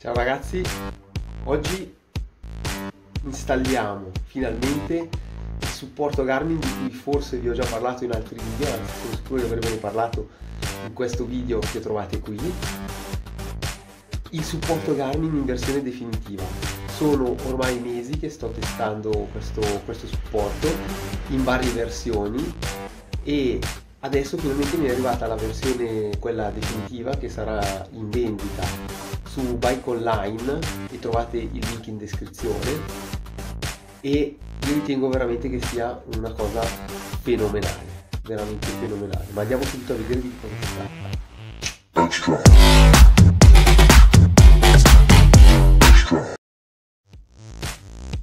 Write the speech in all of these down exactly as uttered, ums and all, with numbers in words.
Ciao ragazzi, oggi installiamo finalmente il supporto Garmin di cui forse vi ho già parlato in altri video, anzi sono sicuro di averne parlato in questo video che trovate qui. Il supporto Garmin in versione definitiva. Sono ormai mesi che sto testando questo, questo supporto in varie versioni e adesso finalmente mi è arrivata la versione, quella definitiva, che sarà in vendita su Bike Online e trovate il link in descrizione, e io ritengo veramente che sia una cosa fenomenale, veramente fenomenale, ma andiamo subito a vedere di cosa si tratta.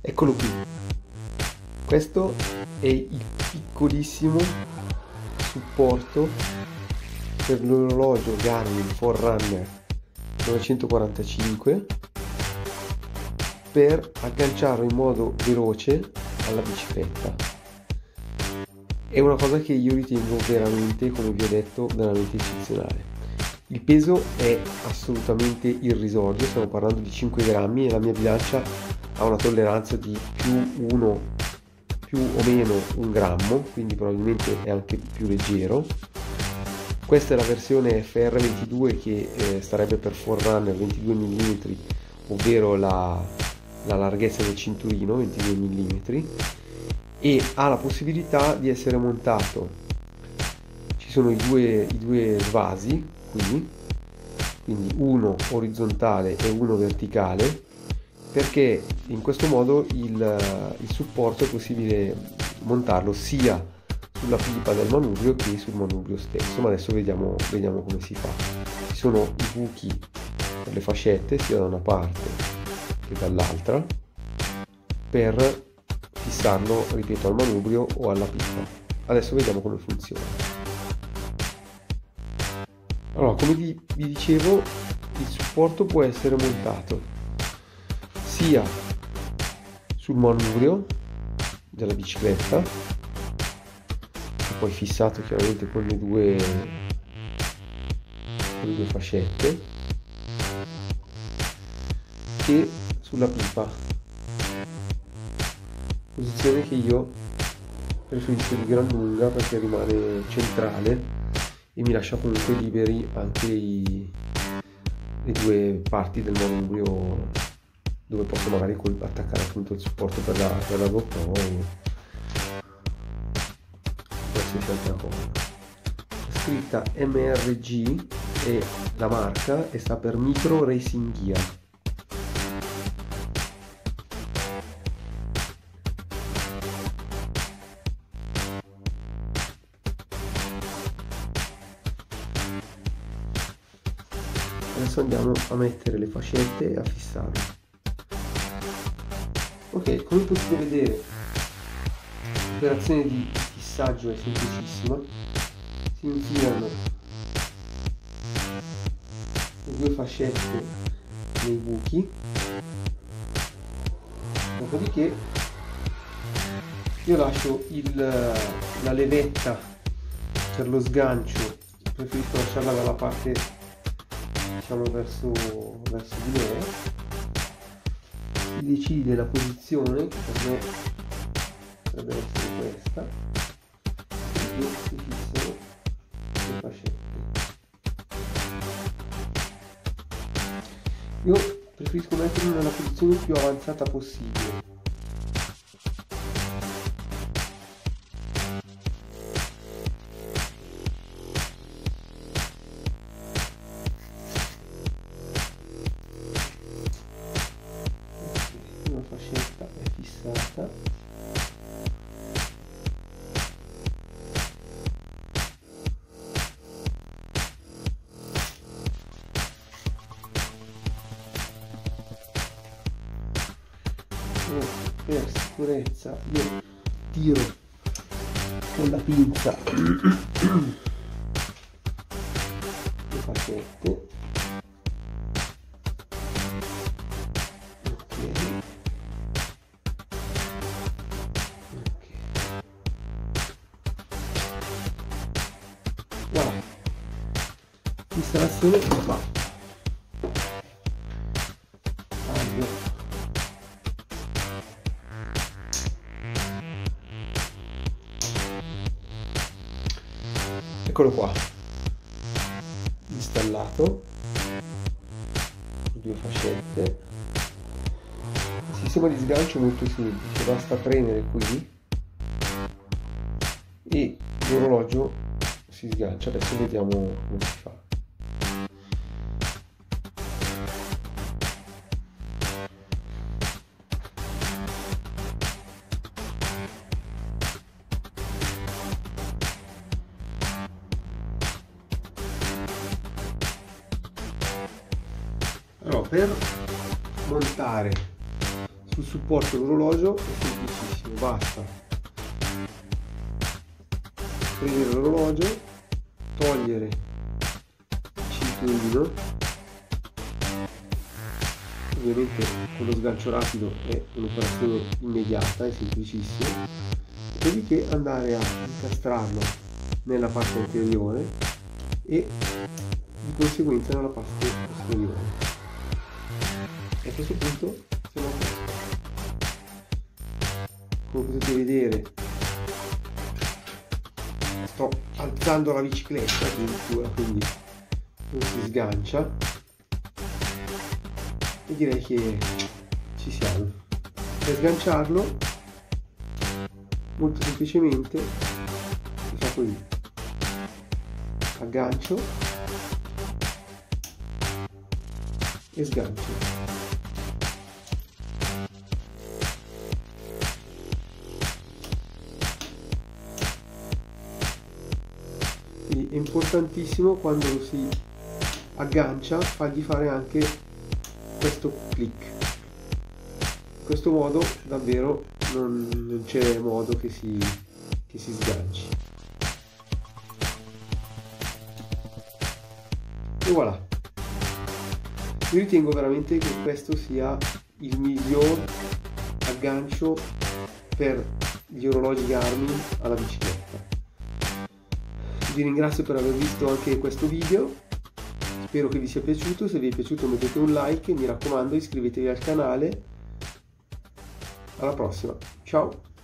Eccolo qui, questo è il piccolissimo supporto per l'orologio Garmin Forerunner novecentoquarantacinque per agganciarlo in modo veloce alla bicicletta. È una cosa che io ritengo veramente, come vi ho detto, veramente eccezionale. Il peso è assolutamente irrisorio, stiamo parlando di cinque grammi e la mia bilancia ha una tolleranza di più uno più o meno un grammo, quindi probabilmente è anche più leggero. Questa è la versione F R ventidue, che eh, starebbe per Forerunner ventidue millimetri, ovvero la, la larghezza del cinturino ventidue millimetri, e ha la possibilità di essere montato. Ci sono i due, i due vasi qui, quindi uno orizzontale e uno verticale, perché in questo modo il, il supporto è possibile montarlo sia sulla pipa del manubrio che sul manubrio stesso. Ma adesso vediamo, vediamo come si fa. Ci sono i buchi per le fascette sia da una parte che dall'altra per fissarlo, ripeto, al manubrio o alla pipa. Adesso vediamo come funziona. Allora, come vi, vi dicevo, il supporto può essere montato sia sul manubrio della bicicletta, poi fissato chiaramente con le due, con le due fascette, e sulla pipa, posizione che io preferisco di gran lunga perché rimane centrale e mi lascia comunque liberi anche i, le due parti del manubrio dove posso magari attaccare appunto il supporto per la, per la GoPro e, altra cosa. La scritta M R G è la marca e sta per Micro Racing Gears. Adesso andiamo a mettere le fascette e a fissarle. Ok, come potete vedere l'operazione di passaggio è semplicissima, si infilano le due fascette nei buchi, dopodiché io lascio il, la levetta per lo sgancio, preferisco lasciarla dalla parte, diciamo, verso, verso di me. Si decide la posizione, che per me dovrebbe essere questa. Si fissano le fascette. Io preferisco mettermi nella posizione più avanzata possibile, okay. La fascetta è fissata. Per sicurezza io tiro con la pinza le fascette, ok, ok, voilà, l'installazione va. eccolo qua, installato, due fascette. Il sistema di sgancio è molto semplice, basta premere qui e l'orologio si sgancia. Adesso vediamo come si fa. Allora, per montare sul supporto l'orologio è semplicissimo, basta prendere l'orologio, togliere il cinturino, ovviamente con lo sgancio rapido è un'operazione immediata, è semplicissimo, dopodiché andare a incastrarlo nella parte anteriore e di conseguenza nella parte posteriore. E a questo punto siamo a... come potete vedere sto alzando la bicicletta addirittura, quindi non si sgancia, e direi che ci siamo. Per sganciarlo molto semplicemente si fa così: aggancio e sgancio. È importantissimo, quando lo si aggancia, fargli fare anche questo click, in questo modo davvero non, non c'è modo che si, che si sganci. E voilà, io ritengo veramente che questo sia il miglior aggancio per gli orologi Garmin alla bicicletta. Vi ringrazio per aver visto anche questo video, spero che vi sia piaciuto. Se vi è piaciuto mettete un like e mi raccomando iscrivetevi al canale. Alla prossima, ciao!